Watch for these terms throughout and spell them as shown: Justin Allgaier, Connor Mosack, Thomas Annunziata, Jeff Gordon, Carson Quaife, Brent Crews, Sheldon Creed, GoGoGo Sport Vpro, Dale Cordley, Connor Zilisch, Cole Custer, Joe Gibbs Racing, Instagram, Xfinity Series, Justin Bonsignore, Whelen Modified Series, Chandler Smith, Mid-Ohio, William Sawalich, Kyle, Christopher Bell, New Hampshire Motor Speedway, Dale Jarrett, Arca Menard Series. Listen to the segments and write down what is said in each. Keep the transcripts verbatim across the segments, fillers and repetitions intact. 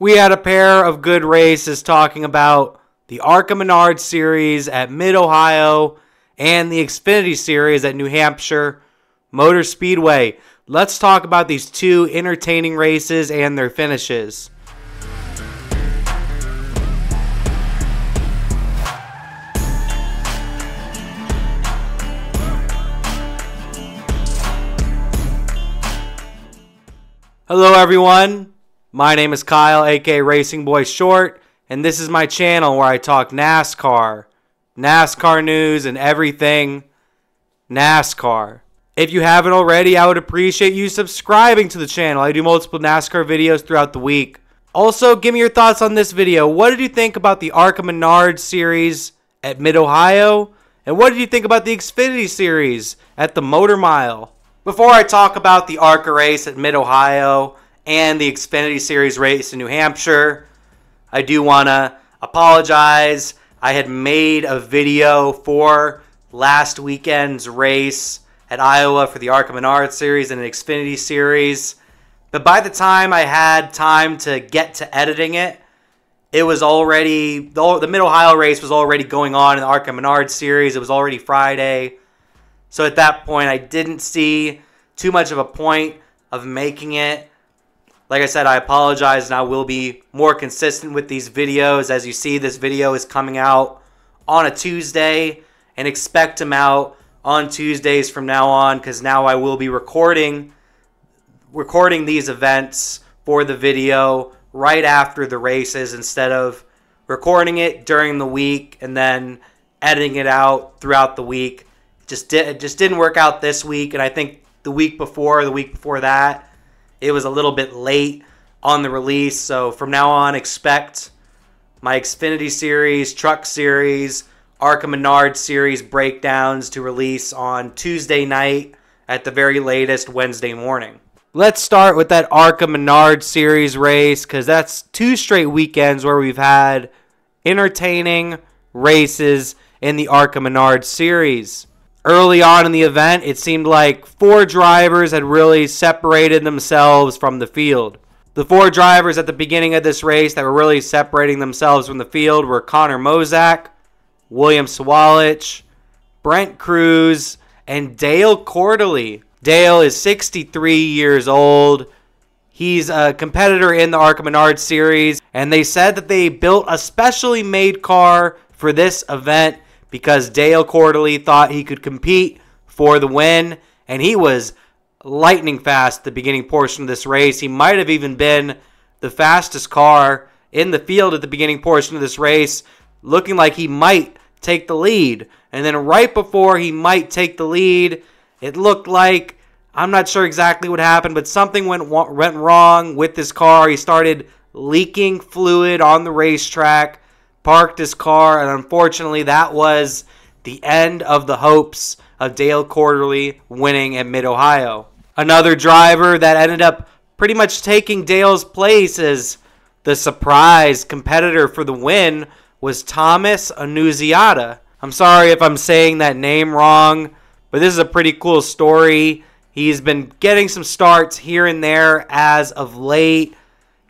We had a pair of good races talking about the Arca Menard Series at Mid-Ohio and the Xfinity Series at New Hampshire Motor Speedway. Let's talk about these two entertaining races and their finishes. Hello everyone, my name is Kyle, aka Racing Boy Short, and this is my channel where I talk NASCAR, NASCAR news, and everything NASCAR. If you haven't already, I would appreciate you subscribing to the channel. I do multiple NASCAR videos throughout the week. Also, give me your thoughts on this video. What did you think about the Arca Menard Series at Mid-Ohio? And what did you think about the Xfinity Series at the Motor Mile? Before I talk about the ARCA race at Mid-Ohio and the Xfinity Series race in New Hampshire, I do want to apologize. I had made a video for last weekend's race at Iowa for the Arca Menard Series and an Xfinity Series, but by the time I had time to get to editing it, it was already, the, the Mid-Ohio race was already going on in the Arca Menard Series. It was already Friday. So at that point, I didn't see too much of a point of making it. Like I said, I apologize, and I will be more consistent with these videos. As you see, this video is coming out on a Tuesday, and expect them out on Tuesdays from now on, because now I will be recording, recording these events for the video right after the races instead of recording it during the week and then editing it out throughout the week. Just did, just didn't work out this week, and I think the week before, the week before that, it was a little bit late on the release. So from now on, expect my Xfinity Series, Truck Series, Arca Menard Series breakdowns to release on Tuesday night at the very latest Wednesday morning. Let's start with that Arca Menard Series race, because that's two straight weekends where we've had entertaining races in the Arca Menard Series. Early on in the event, it seemed like four drivers had really separated themselves from the field. The four drivers at the beginning of this race that were really separating themselves from the field were Connor Mosack, William Sawalich, Brent Crews, and Dale Cordley. Dale is sixty-three years old. He's a competitor in the Arca Menard Series, and they said that they built a specially made car for this event because Dale Cordley thought he could compete for the win, and he was lightning fast at the beginning portion of this race. He might have even been the fastest car in the field at the beginning portion of this race, looking like he might take the lead. And then right before he might take the lead, it looked like, I'm not sure exactly what happened, but something went, went wrong with this car. He started leaking fluid on the racetrack, parked his car, and unfortunately that was the end of the hopes of Dale Cordley winning at Mid-Ohio. Another driver that ended up pretty much taking Dale's place as the surprise competitor for the win was Thomas Annunziata. I'm sorry if I'm saying that name wrong, but this is a pretty cool story. He's been getting some starts here and there as of late.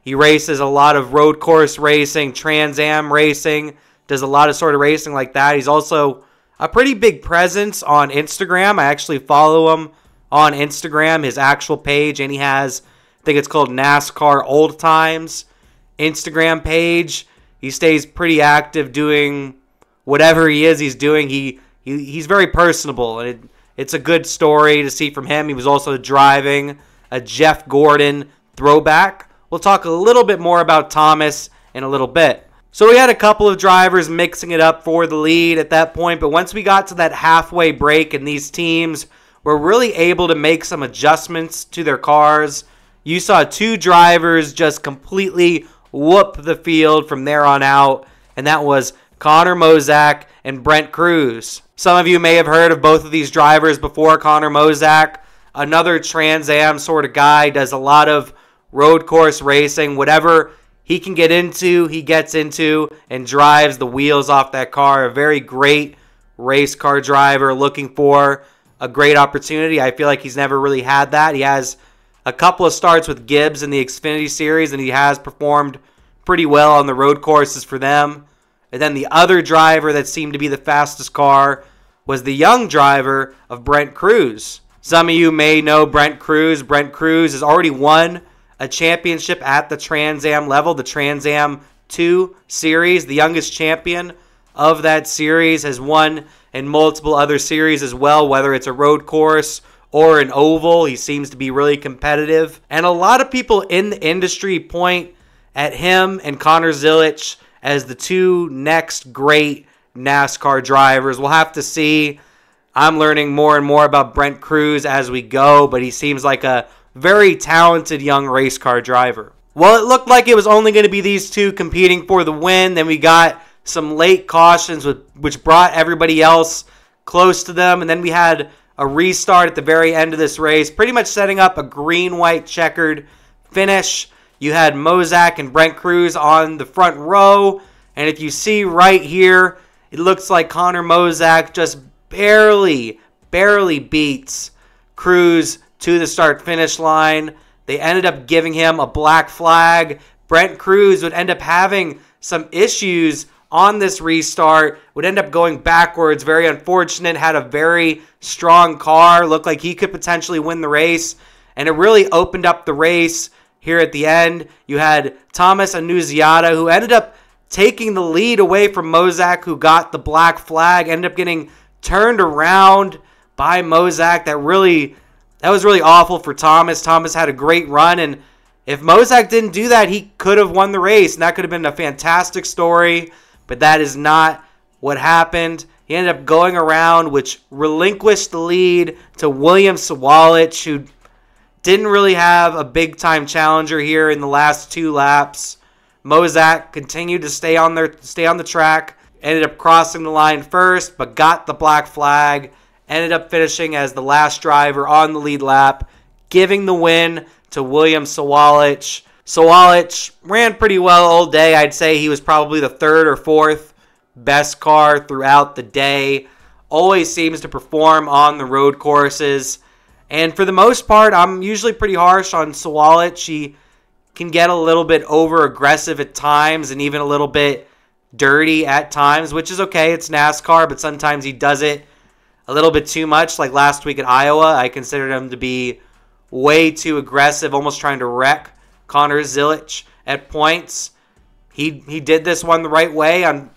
He races a lot of road course racing, Trans Am racing, does a lot of sort of racing like that. He's also a pretty big presence on Instagram. I actually follow him on Instagram, his actual page, and he has, I think it's called NASCAR Old Times Instagram page. He stays pretty active doing whatever he is he's doing. He, he he's very personable, and it, it's a good story to see from him. He was also driving a Jeff Gordon throwback. We'll talk a little bit more about Thomas in a little bit. So we had a couple of drivers mixing it up for the lead at that point, but once we got to that halfway break and these teams were really able to make some adjustments to their cars, you saw two drivers just completely whoop the field from there on out, and that was Connor Mosack and Brent Crews. Some of you may have heard of both of these drivers before. Connor Mosack, another Trans Am sort of guy, does a lot of road course racing. Whatever he can get into, he gets into and drives the wheels off that car. A very great race car driver looking for a great opportunity. I feel like he's never really had that. He has a couple of starts with Gibbs in the Xfinity Series, and he has performed pretty well on the road courses for them. And then the other driver that seemed to be the fastest car was the young driver of Brent Crews. Some of you may know Brent Crews. Brent Crews has already won a championship at the Trans Am level, the Trans Am two Series. The youngest champion of that series has won in multiple other series as well, whether it's a road course or an oval. He seems to be really competitive. And a lot of people in the industry point at him and Connor Zilisch as the two next great NASCAR drivers. We'll have to see. I'm learning more and more about Brent Crews as we go, but he seems like a very talented young race car driver. Well, it looked like it was only going to be these two competing for the win. Then we got some late cautions, with, which brought everybody else close to them. And then we had a restart at the very end of this race, pretty much setting up a green-white checkered finish. You had Mosack and Brent Crews on the front row. And if you see right here, it looks like Connor Mosack just barely, barely beats Crews to the start-finish line. They ended up giving him a black flag. Brent Crews would end up having some issues on this restart, would end up going backwards. Very unfortunate. Had a very strong car. Looked like he could potentially win the race. And it really opened up the race here at the end. You had Thomas Annunziata, who ended up taking the lead away from Mosack, who got the black flag. Ended up getting turned around by Mosack. That really... That was really awful for Thomas. Thomas had a great run, and if Mosack didn't do that, he could have won the race, and that could have been a fantastic story, but that is not what happened. He ended up going around, which relinquished the lead to William Sawalich, who didn't really have a big-time challenger here in the last two laps. Mosack continued to stay on their, stay on the track, ended up crossing the line first, but got the black flag. Ended up finishing as the last driver on the lead lap, giving the win to William Sawalich. Sawalich ran pretty well all day. I'd say he was probably the third or fourth best car throughout the day. Always seems to perform on the road courses. And for the most part, I'm usually pretty harsh on Sawalich. He can get a little bit over-aggressive at times and even a little bit dirty at times, which is okay. It's NASCAR, but sometimes he does it a little bit too much. Like last week at Iowa, I considered him to be way too aggressive, almost trying to wreck Connor Zilisch at points. He he did this one the right way. On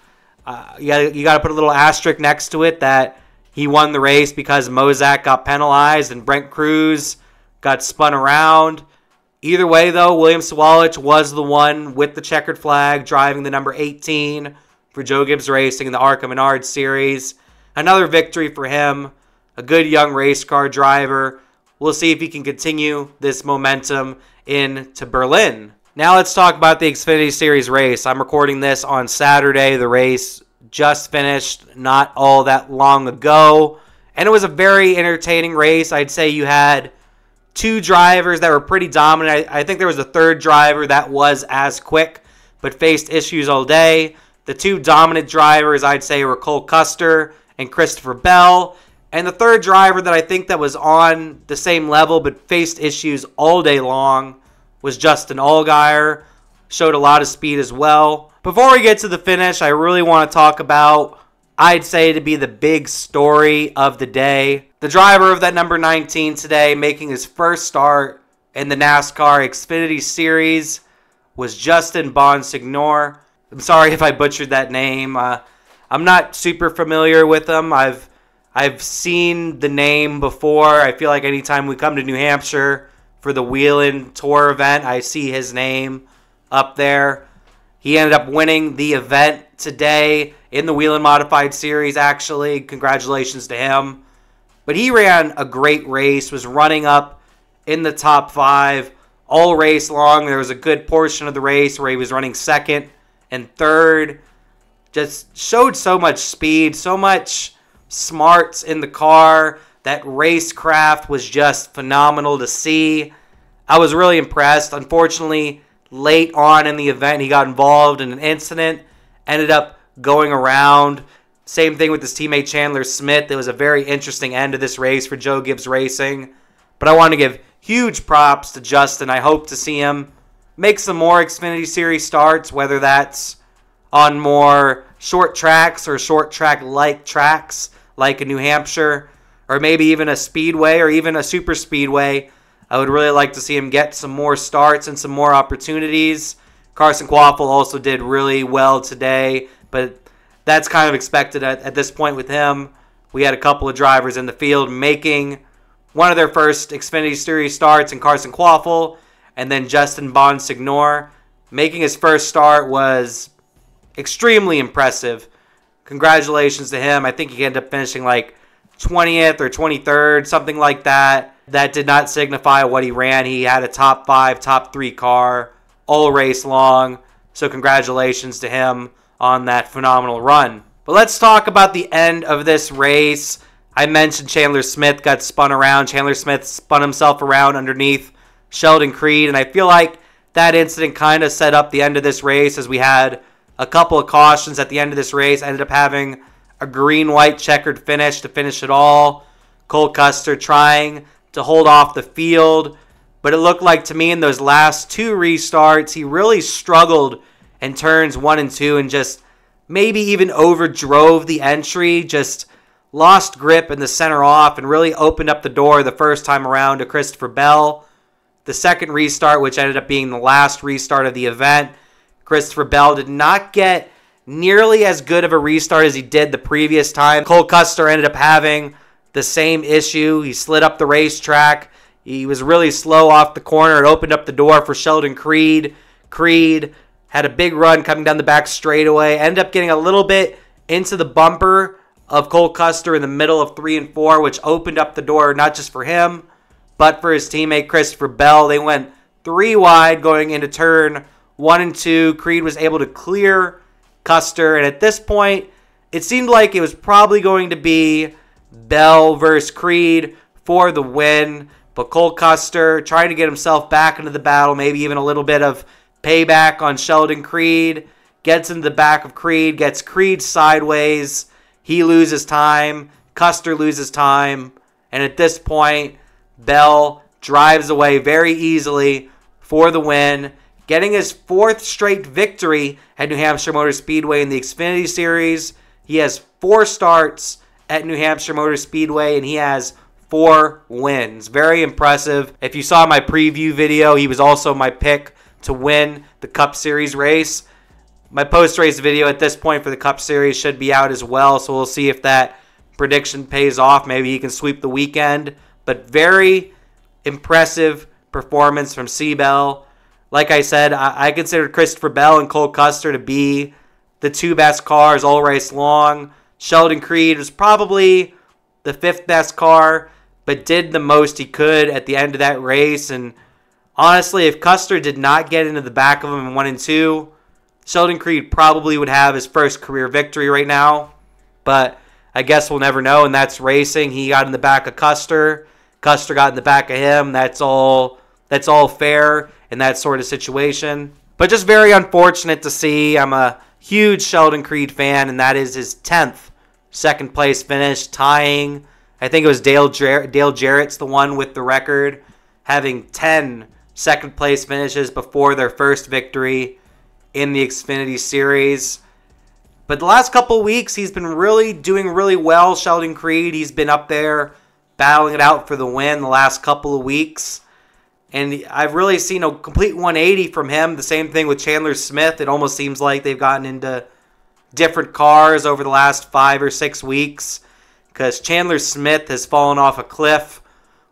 uh, you got you got to put a little asterisk next to it that he won the race because Mosack got penalized and Brent Crews got spun around. Either way, though, William Sawalich was the one with the checkered flag, driving the number eighteen for Joe Gibbs Racing in the Arca Menard Series. Another victory for him, a good young race car driver. We'll see if he can continue this momentum into Berlin. Now let's talk about the Xfinity Series race. I'm recording this on Saturday. The race just finished not all that long ago, and it was a very entertaining race. I'd say you had two drivers that were pretty dominant. I, I think there was a third driver that was as quick but faced issues all day. The two dominant drivers, I'd say, were Cole Custer and Christopher Bell. And the third driver that I think that was on the same level but faced issues all day long was Justin Allgaier. Showed a lot of speed as well. Before we get to the finish, I really want to talk about, I'd say, to be the big story of the day. The driver of that number nineteen today, making his first start in the NASCAR Xfinity Series, was Justin Bonsignore. I'm sorry if I butchered that name. Uh, I'm not super familiar with him. I've I've seen the name before. I feel like anytime we come to New Hampshire for the Whelen Tour event, I see his name up there. He ended up winning the event today in the Whelen Modified Series, actually. Congratulations to him. But he ran a great race, was running up in the top five all race long. There was a good portion of the race where he was running second and third. Just showed so much speed, so much smarts in the car. That racecraft was just phenomenal to see. I was really impressed. Unfortunately, late on in the event, he got involved in an incident, ended up going around. Same thing with his teammate Chandler Smith. It was a very interesting end to this race for Joe Gibbs Racing. But I want to give huge props to Justin. I hope to see him make some more Xfinity Series starts, whether that's on more short tracks or short track-like tracks like a New Hampshire or maybe even a speedway or even a super speedway. I would really like to see him get some more starts and some more opportunities. Carson Quaife also did really well today, but that's kind of expected at, at this point with him. We had a couple of drivers in the field making one of their first Xfinity Series starts in Carson Quaife, and then Justin Bonsignore making his first start was extremely impressive. Congratulations to him. I think he ended up finishing like twentieth or twenty-third, something like that. That did not signify what he ran. He had a top five, top three car all race long. So congratulations to him on that phenomenal run. But let's talk about the end of this race. I mentioned Chandler Smith got spun around. Chandler Smith spun himself around underneath Sheldon Creed, and I feel like that incident kind of set up the end of this race, as we had a couple of cautions at the end of this race. I ended up having a green-white checkered finish to finish it all. Cole Custer trying to hold off the field, but it looked like to me in those last two restarts, he really struggled in turns one and two and just maybe even overdrove the entry, just lost grip in the center off and really opened up the door the first time around to Christopher Bell. The second restart, which ended up being the last restart of the event, Christopher Bell did not get nearly as good of a restart as he did the previous time. Cole Custer ended up having the same issue. He slid up the racetrack. He was really slow off the corner. It opened up the door for Sheldon Creed. Creed had a big run coming down the back straightaway. Ended up getting a little bit into the bumper of Cole Custer in the middle of three and four, which opened up the door not just for him, but for his teammate Christopher Bell. They went three wide going into turn one and two. Creed was able to clear Custer, and at this point it seemed like it was probably going to be Bell versus Creed for the win, but Cole Custer trying to get himself back into the battle, maybe even a little bit of payback on Sheldon Creed, gets into the back of Creed, gets Creed sideways, he loses time, Custer loses time, and at this point Bell drives away very easily for the win, getting his fourth straight victory at New Hampshire Motor Speedway in the Xfinity Series. He has four starts at New Hampshire Motor Speedway, and he has four wins. Very impressive. If you saw my preview video, he was also my pick to win the Cup Series race. My post-race video at this point for the Cup Series should be out as well, so we'll see if that prediction pays off. Maybe he can sweep the weekend. But very impressive performance from C. Bell. Like I said, I considered Christopher Bell and Cole Custer to be the two best cars all race long. Sheldon Creed was probably the fifth best car, but did the most he could at the end of that race. And honestly, if Custer did not get into the back of him in one and two, Sheldon Creed probably would have his first career victory right now. But I guess we'll never know, and that's racing. He got in the back of Custer. Custer got in the back of him. That's all. That's all fair in that sort of situation. But just very unfortunate to see. I'm a huge Sheldon Creed fan, and that is his tenth second place finish, tying, I think it was Dale Jarrett, Dale Jarrett's the one with the record, having ten second place finishes before their first victory in the Xfinity Series. But the last couple weeks, he's been really doing really well, Sheldon Creed. He's been up there battling it out for the win the last couple of weeks. And I've really seen a complete one eighty from him. The same thing with Chandler Smith. It almost seems like they've gotten into different cars over the last five or six weeks, because Chandler Smith has fallen off a cliff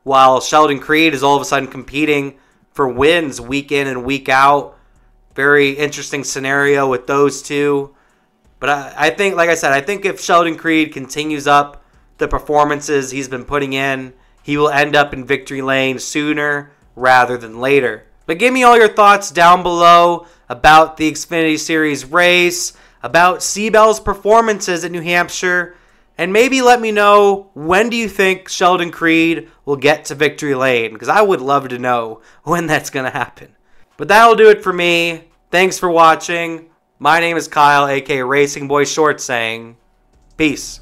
while Sheldon Creed is all of a sudden competing for wins week in and week out. Very interesting scenario with those two. But I, I think, like I said, I think if Sheldon Creed continues up the performances he's been putting in, he will end up in victory lane sooner rather than later. But give me all your thoughts down below about the Xfinity Series race, about C. Bell's performances at New Hampshire, and maybe let me know, when do you think Sheldon Creed will get to victory lane? Because I would love to know when that's going to happen. But that'll do it for me. Thanks for watching. My name is Kyle, aka Racing Boy Short, saying peace.